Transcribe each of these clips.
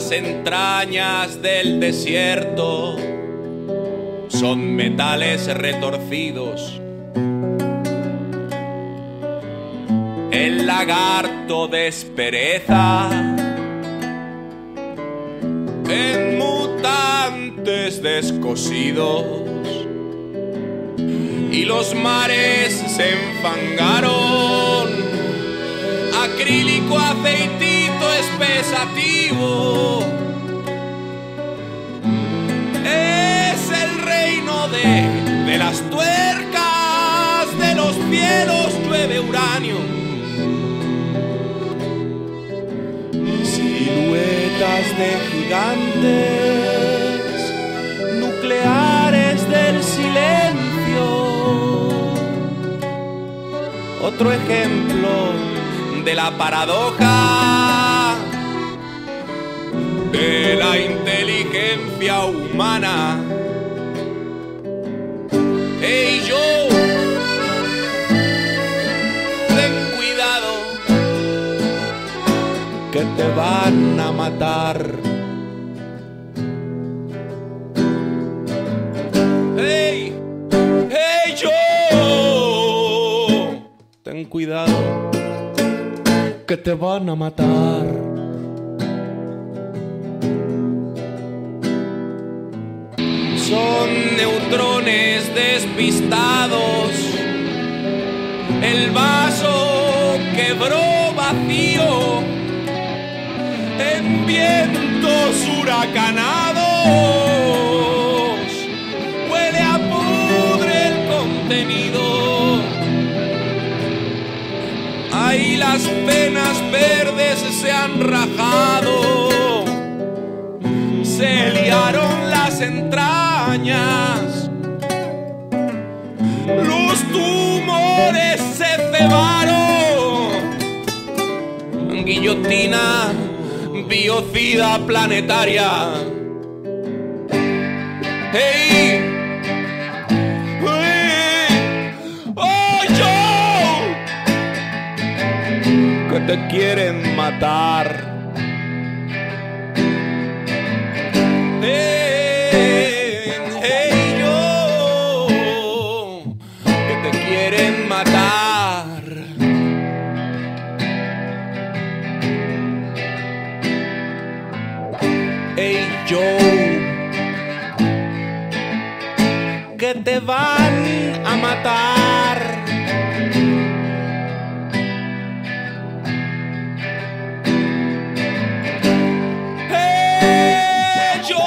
las entrañas del desierto son metales retorcidos. El lagarto despereza en mutantes descosidos, y los mares se enfangaron, acrílico aceitito espesativo. Es el reino de las tuercas, de los cielos llueve uranio. Siluetas de gigantes, nucleares del silencio. Otro ejemplo de la paradoja de la inteligencia humana. ¡Ey, yo! Que te van a matar. ¡Hey! ¡Hey, yo! Ten cuidado, que te van a matar. Son neutrones despistados, el vaso quebró vacío en vientos huracanados. Huele a pudre el contenido. Ahí las venas verdes se han rajado, se liaron las entrañas, los tumores se cebaron. Guillotina biocida planetaria. ¡Hey! ¡Hey! ¡Oh, yo! Que te quieren matar. ¡Hey! ¡Hey, yo! Que te quieren matar. Yo, que te van a matar. Hey, yo,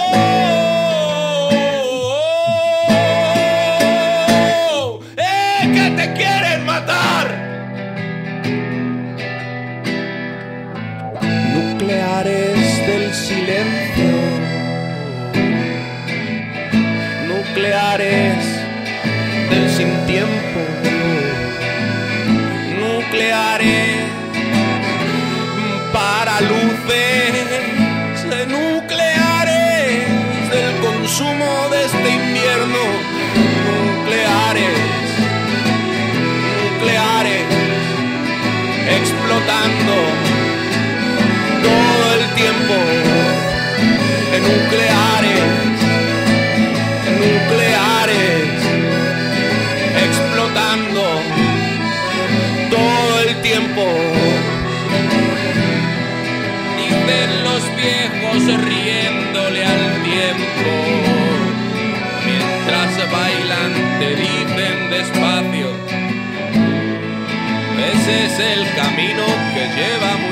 que te quieren matar. Nucleares del silencio, nucleares del sin tiempo, nucleares para luces, nucleares del consumo de este invierno, nucleares, nucleares explotando todo el tiempo, nucleares. Nucleares explotando todo el tiempo. Dicen los viejos riéndole al tiempo, mientras bailan te dicen despacio, ese es el camino que lleva.